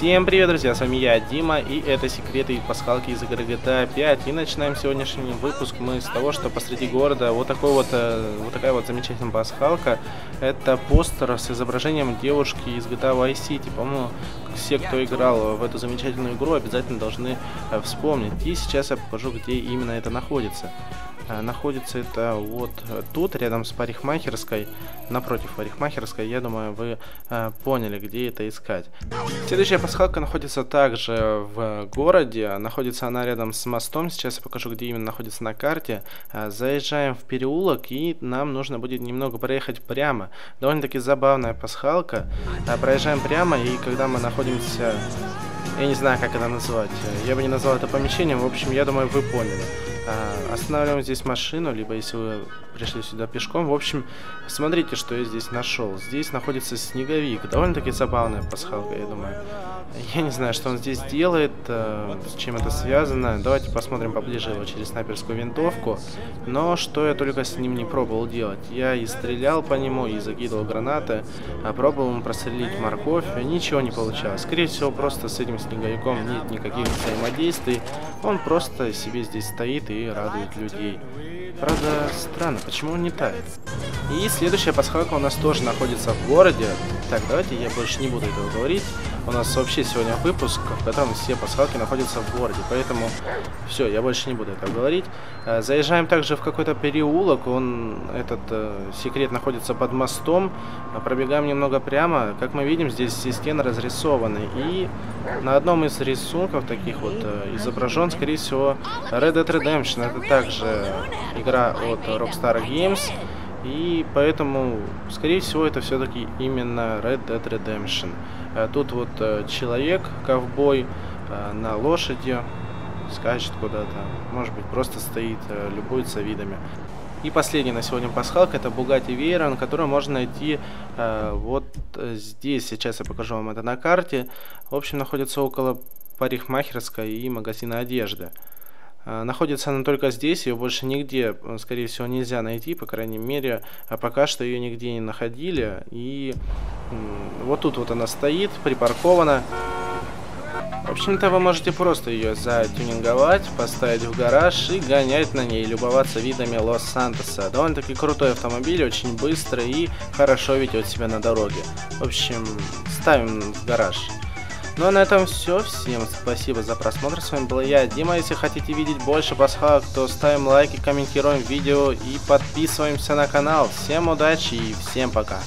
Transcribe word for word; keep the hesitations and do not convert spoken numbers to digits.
Всем привет, друзья, с вами я, Дима, и это секреты и пасхалки из игры джи ти эй пять. И начинаем сегодняшний выпуск мы с того, что посреди города вот такой вот, вот такая вот замечательная пасхалка. Это постер с изображением девушки из джи ти эй Vice City. По-моему, все, кто играл в эту замечательную игру, обязательно должны вспомнить. И сейчас я покажу, где именно это находится. Находится это вот тут, рядом с парикмахерской, напротив парикмахерской. Я думаю, вы э, поняли, где это искать. Следующая пасхалка находится также в городе. Находится она рядом с мостом. Сейчас я покажу, где именно находится на карте. Заезжаем в переулок, и нам нужно будет немного проехать прямо. Довольно-таки забавная пасхалка. Проезжаем прямо, и когда мы находимся... Я не знаю, как это назвать. Я бы не назвал это помещением. В общем, я думаю, вы поняли. Останавливаем здесь машину, либо если вы пришли сюда пешком. В общем, смотрите, что я здесь нашел. Здесь находится снеговик. Довольно-таки забавная пасхалка, я думаю. Я не знаю, что он здесь делает, с чем это связано. Давайте посмотрим поближе его через снайперскую винтовку. Но что я только с ним не пробовал делать. Я и стрелял по нему, и закидывал гранаты. А пробовал ему прострелить морковь. Ничего не получалось. Скорее всего, просто с этим снеговиком нет никаких взаимодействий. Он просто себе здесь стоит и радует людей. Правда, странно, почему он не тает? И следующая пасхалка у нас тоже находится в городе. Так, давайте я больше не буду этого говорить. У нас вообще сегодня выпуск, в котором все пасхалки находятся в городе. Поэтому все, я больше не буду этого говорить. Заезжаем также в какой-то переулок. Он, этот э, секрет находится под мостом. Пробегаем немного прямо. Как мы видим, здесь все стены разрисованы. И на одном из рисунков таких вот э, изображен, скорее всего, Red Dead Redemption. Это также игра от Rockstar Games. И поэтому, скорее всего, это все-таки именно Red Dead Redemption. Тут вот человек, ковбой, на лошади, скачет куда-то. Может быть, просто стоит, любуется видами. И последняя на сегодня пасхалка, это Bugatti Veyron, которую можно найти э, вот здесь. Сейчас я покажу вам это на карте. В общем, находится около парикмахерской и магазина одежды. Находится она только здесь, ее больше нигде, скорее всего, нельзя найти, по крайней мере, пока что ее нигде не находили. И вот тут вот она стоит, припаркована. В общем-то, вы можете просто ее затюнинговать, поставить в гараж и гонять на ней, любоваться видами Лос-Сантоса. Довольно-таки крутой автомобиль, очень быстрый и хорошо ведет себя на дороге. В общем, ставим в гараж. Ну а на этом все. Всем спасибо за просмотр. С вами был я, Дима. Если хотите видеть больше пасхалок, то ставим лайки, комментируем видео и подписываемся на канал. Всем удачи и всем пока.